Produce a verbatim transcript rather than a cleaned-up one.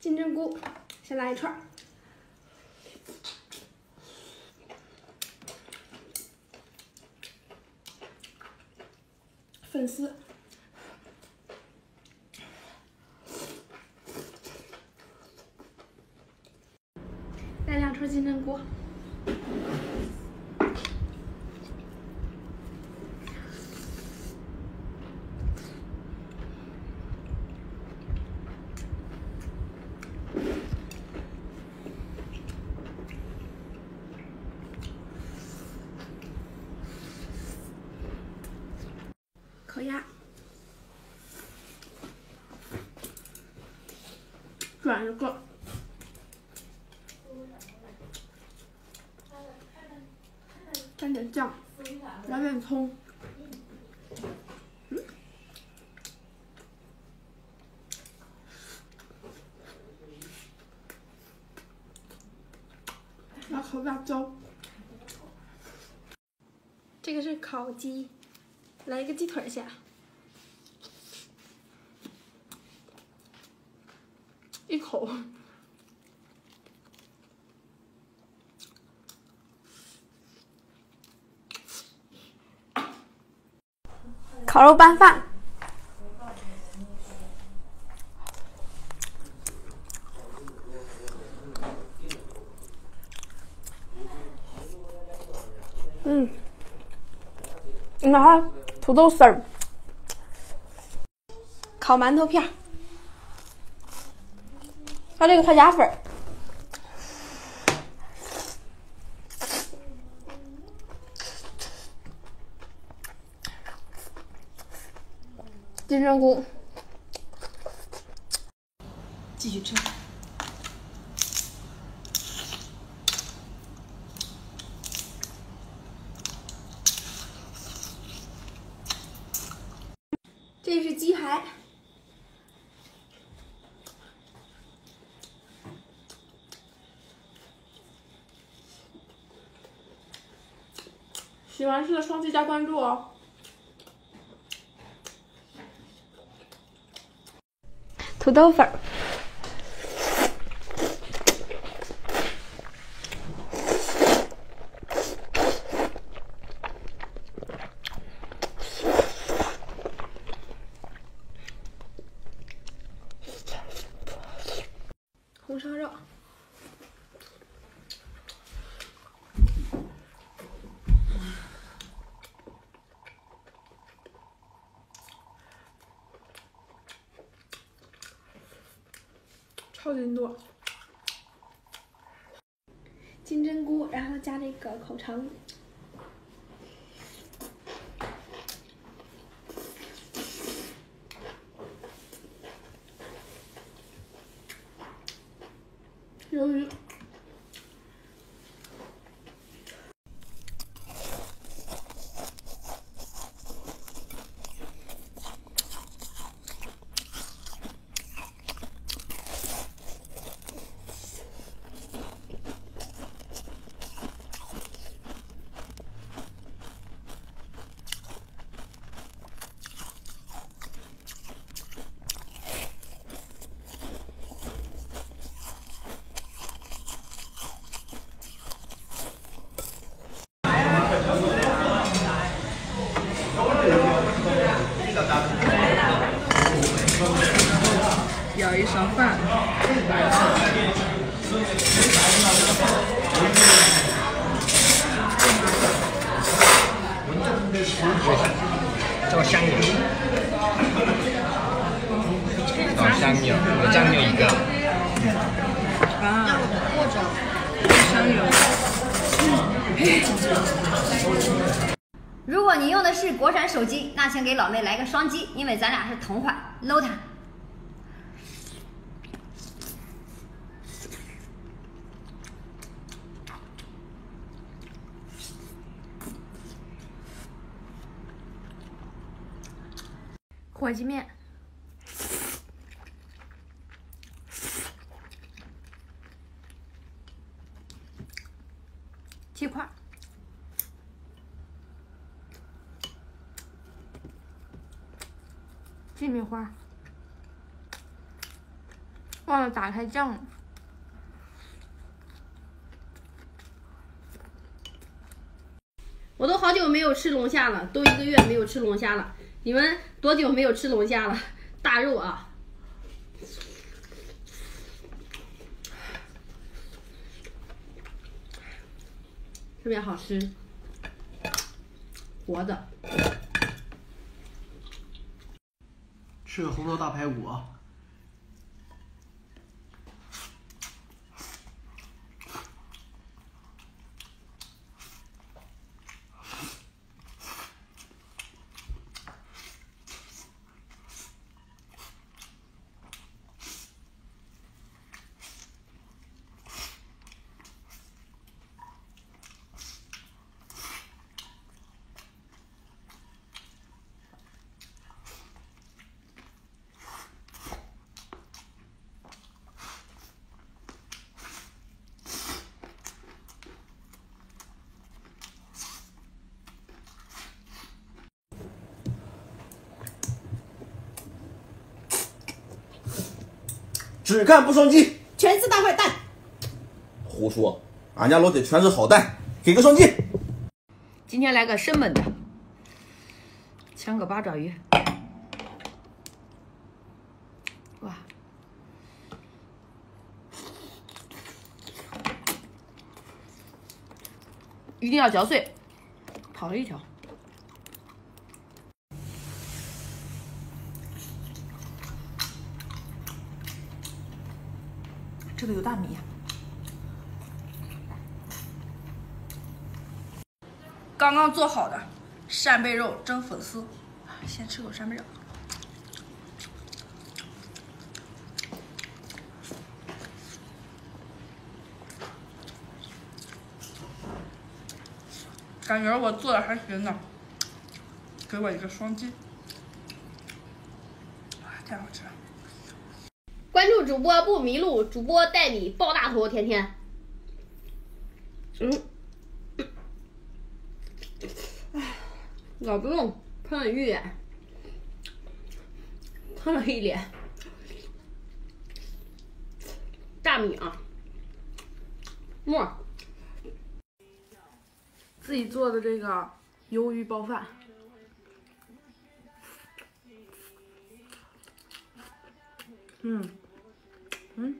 金针菇，先来一串儿。 粉丝，来两串金针菇，烤鸭。 转一个，蘸点酱，来点葱，嗯，来口辣椒。这个是烤鸡，来一个鸡腿下。 一口，烤肉拌饭，嗯，然后土豆丝儿，烤馒头片儿。 它这个泡夹粉，金针菇，继续吃。这是鸡排。 喜欢吃的双击加关注哦！土豆粉儿，红烧肉。 超级多，金针菇，然后加这个口橙，鱿鱼，舀一勺饭，找香油，找香油，我酱油一个。啊，我找香油。如果你用的是国产手机，那请给老妹来个双击，因为咱俩是同款，搂她。 火鸡面，鸡块，鸡米花，忘了打开酱了。我都好久没有吃龙虾了，都一个月没有吃龙虾了。你们多久没有吃龙虾了？大肉啊！特别好吃，活的。吃个红烧大排骨啊！ 只看不双击，全是大坏蛋。胡说，俺家老铁全是好蛋，给个双击。今天来个生猛的，枪个八爪鱼。哇，一定要嚼碎，跑了一条。 这个有大米、啊，刚刚做好的扇贝肉蒸粉丝，先吃口扇贝肉。感觉我做的还行呢，给我一个双击，太好吃了。 关注主播不迷路，主播带你抱大头，天天。嗯，哎，老不用喷了一脸，喷了一脸。大米啊，沫。自己做的这个鱿鱼煲饭。 嗯，嗯。